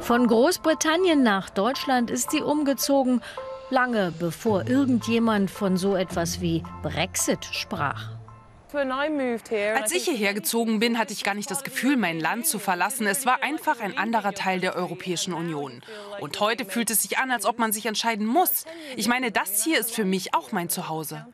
Von Großbritannien nach Deutschland ist sie umgezogen, lange bevor irgendjemand von so etwas wie Brexit sprach. Als ich hierher gezogen bin, hatte ich gar nicht das Gefühl, mein Land zu verlassen. Es war einfach ein anderer Teil der Europäischen Union. Und heute fühlt es sich an, als ob man sich entscheiden muss. Ich meine, das hier ist für mich auch mein Zuhause.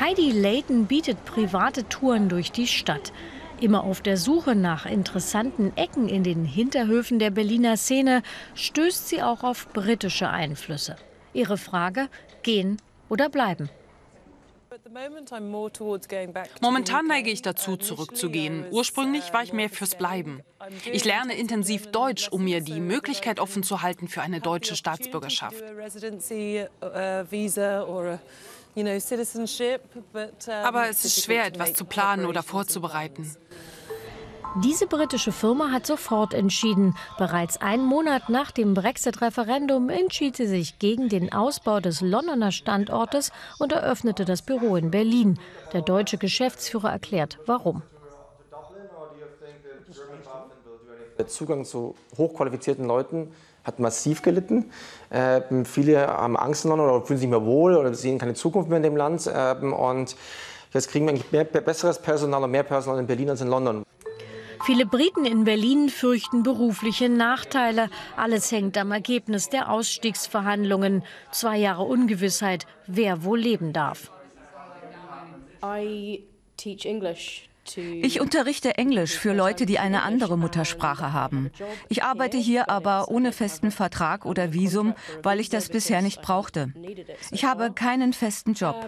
Heidi Leighton bietet private Touren durch die Stadt. Immer auf der Suche nach interessanten Ecken in den Hinterhöfen der Berliner Szene stößt sie auch auf britische Einflüsse. Ihre Frage: Gehen oder bleiben? Momentan neige ich dazu, zurückzugehen. Ursprünglich war ich mehr fürs Bleiben. Ich lerne intensiv Deutsch, um mir die Möglichkeit offen zu halten für eine deutsche Staatsbürgerschaft. Aber es ist schwer, etwas zu planen oder vorzubereiten. Diese britische Firma hat sofort entschieden. Bereits einen Monat nach dem Brexit-Referendum entschied sie sich gegen den Ausbau des Londoner Standortes und eröffnete das Büro in Berlin. Der deutsche Geschäftsführer erklärt, warum. Der Zugang zu hochqualifizierten Leuten hat massiv gelitten. Viele haben Angst in London oder fühlen sich nicht mehr wohl oder sehen keine Zukunft mehr in dem Land. Und jetzt kriegen wir eigentlich besseres Personal und mehr Personal in Berlin als in London. Viele Briten in Berlin fürchten berufliche Nachteile. Alles hängt am Ergebnis der Ausstiegsverhandlungen. 2 Jahre Ungewissheit, wer wohl leben darf. Ich unterrichte Englisch für Leute, die eine andere Muttersprache haben. Ich arbeite hier aber ohne festen Vertrag oder Visum, weil ich das bisher nicht brauchte. Ich habe keinen festen Job.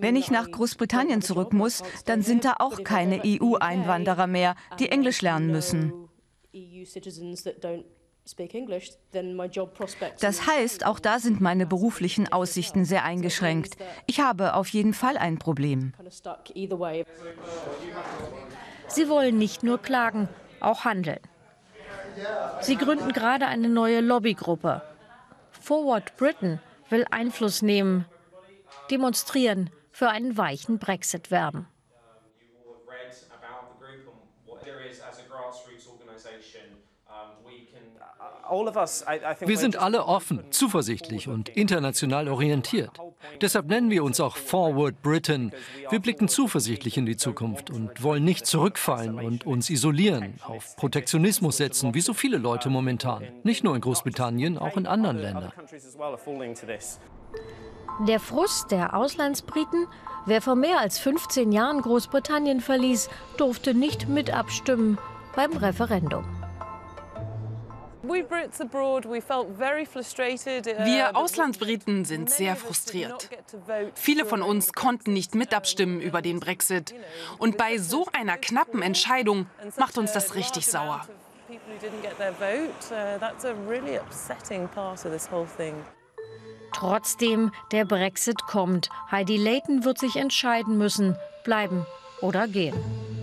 Wenn ich nach Großbritannien zurück muss, dann sind da auch keine EU-Einwanderer mehr, die Englisch lernen müssen. Das heißt, auch da sind meine beruflichen Aussichten sehr eingeschränkt. Ich habe auf jeden Fall ein Problem. Sie wollen nicht nur klagen, auch handeln. Sie gründen gerade eine neue Lobbygruppe. Forward Britain will Einfluss nehmen, demonstrieren, für einen weichen Brexit werben. Wir sind alle offen, zuversichtlich und international orientiert. Deshalb nennen wir uns auch Forward Britain. Wir blicken zuversichtlich in die Zukunft und wollen nicht zurückfallen und uns isolieren, auf Protektionismus setzen, wie so viele Leute momentan. Nicht nur in Großbritannien, auch in anderen Ländern. Der Frust der Auslandsbriten: Wer vor mehr als 15 Jahren Großbritannien verließ, durfte nicht mitabstimmen beim Referendum. Wir Auslandsbriten sind sehr frustriert. Viele von uns konnten nicht mitabstimmen über den Brexit. Und bei so einer knappen Entscheidung macht uns das richtig sauer. Trotzdem, der Brexit kommt. Heidi Leighton wird sich entscheiden müssen, bleiben oder gehen.